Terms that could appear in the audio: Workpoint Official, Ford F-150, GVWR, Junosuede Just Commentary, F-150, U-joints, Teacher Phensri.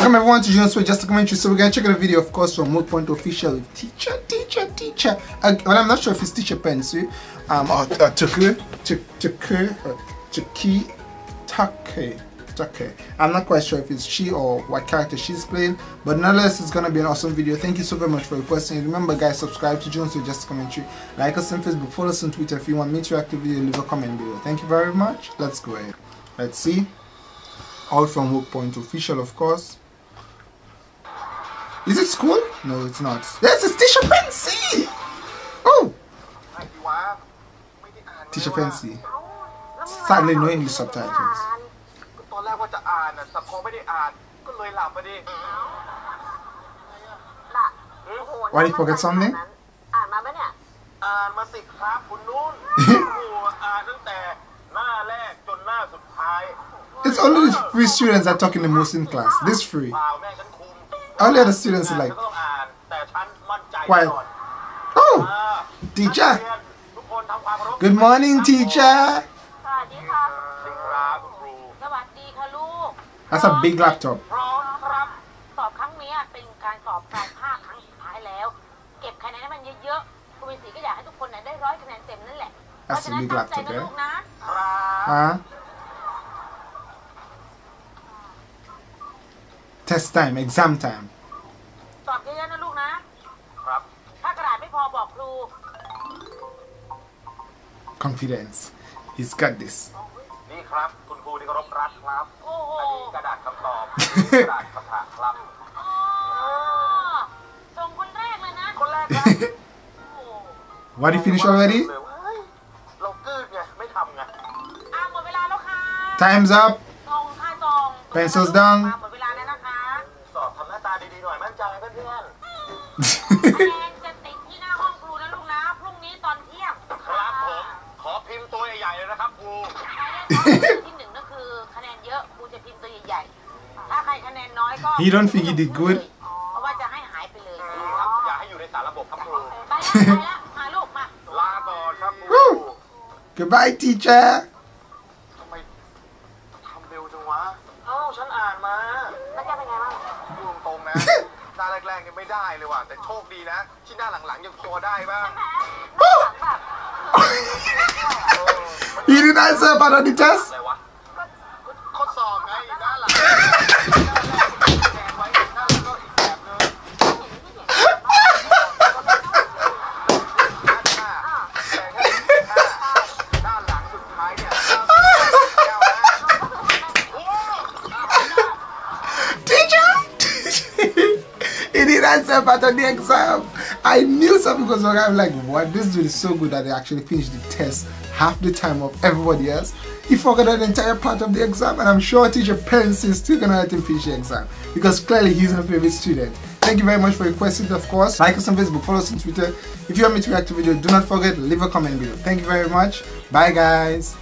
Welcome everyone to Junosuede Just Commentary. So we're gonna check out a video, of course, from Workpoint Official with teacher. Well, I'm not sure if it's Teacher Phensri, or Take. I'm not quite sure if it's she or what character she's playing, but nonetheless, it's gonna be an awesome video. Thank you so very much for requesting. Remember, guys, subscribe to Junosuede Just Commentary, like us on Facebook, follow us on Twitter. If you want me to react to the video, leave a comment below. Thank you very much. Let's go ahead. Let's see. All from Workpoint Official, of course. Is it school? No, it's not. This is Teacher Phensri. Oh, Teacher Phensri. Sadly, no English subtitles. Why did you forget something? It's only the free students that are talking the most in class. This free. All the other students are like quiet. Oh, teacher. Good morning, teacher. That's a big laptop. That's a big laptop, eh? Huh? Test time, exam time. Confidence. He's got this. What, you finished already? Time's up. Pencils down. He don't think he did good. Goodbye, teacher. He didn't answer part of the test. Answer part of the exam. I knew something was wrong. I'm like, what? This dude is so good that he actually finished the test half the time of everybody else. He forgot an entire part of the exam, and I'm sure Teacher Phensri is still gonna let him finish the exam because clearly he's a favorite student. Thank you very much for requesting, of course. Like us on Facebook, follow us on Twitter. If you want me to react to video, do not forget, leave a comment below. Thank you very much. Bye, guys.